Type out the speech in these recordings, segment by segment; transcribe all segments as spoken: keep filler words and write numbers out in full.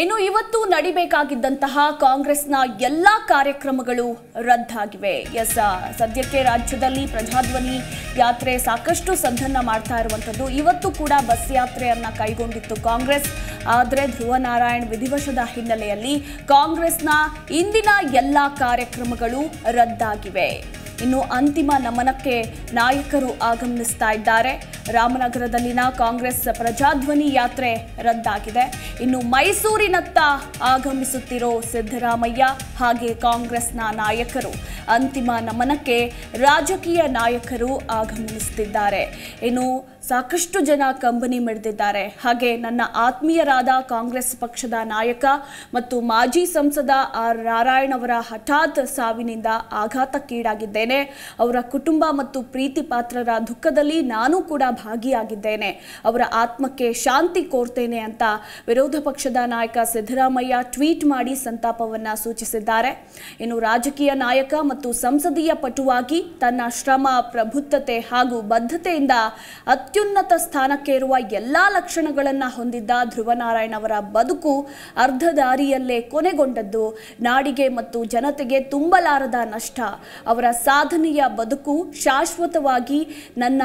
ಇನ್ನು ಇವತ್ತು ನಡೆಯಬೇಕಾಗಿದ್ದಂತಹ ಕಾಂಗ್ರೆಸ್ನ ಎಲ್ಲ ಕಾರ್ಯಕ್ರಮಗಳು ರದ್ದಾಗಿವೆ. ಎಸ್, ಸದ್ಯಕ್ಕೆ ರಾಜ್ಯದಲ್ಲಿ ಪ್ರಜಾಧ್ವನಿ ಯಾತ್ರೆ ಸಾಕಷ್ಟು ಸದ್ದನ್ನ ಮಾಡ್ತಾ ಇರುವಂತದ್ದು. ಇವತ್ತು ಕೂಡ ಬಸ್ ಯಾತ್ರೆಯನ್ನ ಕೈಗೊಂಡಿತ್ತು ಕಾಂಗ್ರೆಸ್. ಆದರೆ ಧ್ರುವನಾರಾಯಣ್ ವಿಧಿವಶದ ಹಿನ್ನೆಲೆಯಲ್ಲಿ ಕಾಂಗ್ರೆಸ್ನ ಇಂದಿನ ಎಲ್ಲ ಕಾರ್ಯಕ್ರಮಗಳು ರದ್ದಾಗಿವೆ. ಇನ್ನು ಅಂತಿಮ ನಮನಕ್ಕೆ ನಾಯಕರು ಆಗಮಿಸ್ತಾ ಇದ್ದಾರೆ. ರಾಮನಗರದಲ್ಲಿನ ಕಾಂಗ್ರೆಸ್ ಪ್ರಜಾಧ್ವನಿ ಯಾತ್ರೆ ರದ್ದಾಗಿದೆ. ಇನ್ನು ಮೈಸೂರಿನತ್ತ ಆಗಮಿಸುತ್ತಿರೋ ಸಿದ್ದರಾಮಯ್ಯ ಹಾಗೆ ಕಾಂಗ್ರೆಸ್ನ ನಾಯಕರು ಅಂತಿಮ ನಮನಕ್ಕೆ ರಾಜಕೀಯ ನಾಯಕರು ಆಗಮಿಸುತ್ತಿದ್ದಾರೆ. ಇನ್ನು ಸಾಕಷ್ಟು ಜನ ಕಂಬನಿ ಮಿಡಿದಿದ್ದಾರೆ. ಹಾಗೆ ನನ್ನ ಆತ್ಮೀಯರಾದ ಕಾಂಗ್ರೆಸ್ ಪಕ್ಷದ ನಾಯಕ ಮತ್ತು ಮಾಜಿ ಸಂಸದ ಆರ್ ನಾರಾಯಣ್ ಅವರ ಹಠಾತ್ ಸಾವಿನಿಂದ ಆಘಾತಕ್ಕೀಡಾಗಿದ್ದೇನೆ. ಅವರ ಕುಟುಂಬ ಮತ್ತು ಪ್ರೀತಿ ಪಾತ್ರರ ದುಃಖದಲ್ಲಿ ನಾನು ಕೂಡ ಭಾಗಿಯಾಗಿದ್ದೇನೆ. ಅವರ ಆತ್ಮಕ್ಕೆ ಶಾಂತಿ ಕೋರ್ತೇನೆ ಅಂತ ವಿರೋಧ ಪಕ್ಷದ ನಾಯಕ ಸಿದ್ದರಾಮಯ್ಯ ಟ್ವೀಟ್ ಮಾಡಿ ಸಂತಾಪವನ್ನ ಸೂಚಿಸಿದ್ದಾರೆ. ಇನ್ನು ರಾಜಕೀಯ ನಾಯಕ ಮತ್ತು ಸಂಸದೀಯ ಪಟುವಾಗಿ ತನ್ನ ಶ್ರಮ, ಪ್ರಬುದ್ಧತೆ ಹಾಗೂ ಬದ್ಧತೆಯಿಂದ ಅತ್ಯುನ್ನತ ಸ್ಥಾನಕ್ಕೆ ಇರುವ ಎಲ್ಲಾ ಲಕ್ಷಣಗಳನ್ನು ಹೊಂದಿದ್ದ ಧ್ರುವನಾರಾಯಣ್ ಅವರ ಬದುಕು ಅರ್ಧ ದಾರಿಯಲ್ಲೇ ಕೊನೆಗೊಂಡದ್ದು ನಾಡಿಗೆ ಮತ್ತು ಜನತೆಗೆ ತುಂಬಲಾರದ ನಷ್ಟ. ಅವರ ಸಾಧನೆಯ ಬದುಕು ಶಾಶ್ವತವಾಗಿ ನನ್ನ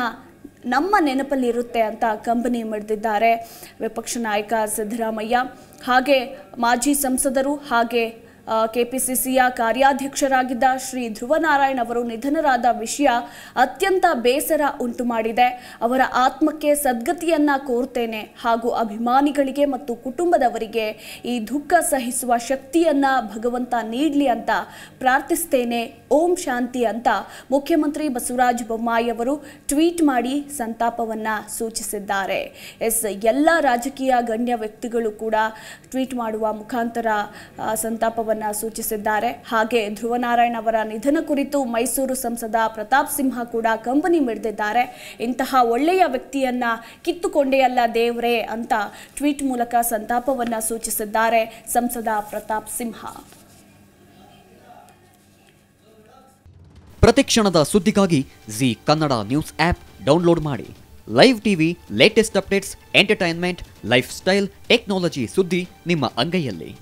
ನಮ್ಮ ನೆನಪಲ್ಲಿರುತ್ತೆ ಅಂತ ಕಂಬನಿ ಮಿಡಿದಿದ್ದಾರೆ ವಿಪಕ್ಷ ನಾಯಕ ಸಿದ್ದರಾಮಯ್ಯ. ಹಾಗೆ ಮಾಜಿ ಸಂಸದರು ಹಾಗೆ ಕೆಪಿಸಿಸಿಯ ಕಾರ್ಯಾಧ್ಯಕ್ಷರಾಗಿದ್ದ ಶ್ರೀ ಧ್ರುವನಾರಾಯಣ್ ಅವರು ನಿಧನರಾದ ವಿಷಯ ಅತ್ಯಂತ ಬೇಸರ ಉಂಟು ಮಾಡಿದೆ. ಅವರ ಆತ್ಮಕ್ಕೆ ಸದ್ಗತಿಯನ್ನ ಕೋರ್ತೇನೆ ಹಾಗೂ ಅಭಿಮಾನಿಗಳಿಗೆ ಮತ್ತು ಕುಟುಂಬದವರಿಗೆ ಈ ದುಃಖ ಸಹಿಸುವ ಶಕ್ತಿಯನ್ನ ಭಗವಂತ ನೀಡಲಿ ಅಂತ ಪ್ರಾರ್ಥಿಸ್ತೇನೆ. ಓಂ ಶಾಂತಿ ಅಂತ ಮುಖ್ಯಮಂತ್ರಿ ಬಸವರಾಜ ಬೊಮ್ಮಾಯಿ ಅವರು ಟ್ವೀಟ್ ಮಾಡಿ ಸಂತಾಪವನ್ನ ಸೂಚಿಸಿದ್ದಾರೆ. ಎಸ್, ಎಲ್ಲ ರಾಜಕೀಯ ಗಣ್ಯ ವ್ಯಕ್ತಿಗಳು ಕೂಡ ಟ್ವೀಟ್ ಮಾಡುವ ಮುಖಾಂತರ ಸಂತಾಪವನ್ನು ಸೂಚಿಸಿದ್ದಾರೆ. ಹಾಗೆ ಧ್ರುವನಾರಾಯಣ್ ಅವರ ನಿಧನ ಕುರಿತು ಮೈಸೂರು ಸಂಸದ ಪ್ರತಾಪ್ ಸಿಂಹ ಕೂಡ ಕಂಬನಿ ಮಿಡಿದಿದ್ದಾರೆ. ಇಂತಹ ಒಳ್ಳೆಯ ವ್ಯಕ್ತಿಯನ್ನ ಕಿತ್ತುಕೊಂಡೇ ಅಲ್ಲ ದೇವರೇ ಅಂತ ಟ್ವೀಟ್ ಮೂಲಕ ಸಂತಾಪವನ್ನ ಸೂಚಿಸಿದ್ದಾರೆ ಸಂಸದ ಪ್ರತಾಪ್ ಸಿಂಹ. ಪ್ರತಿಕ್ಷಣದ ಸುದ್ದಿಗಾಗಿ Zee Kannada news app download ಮಾಡಿ. Live TV, latest updates, entertainment, lifestyle, technology ಸುದ್ದಿ ನಿಮ್ಮ ಅಂಗೈಯಲ್ಲಿ.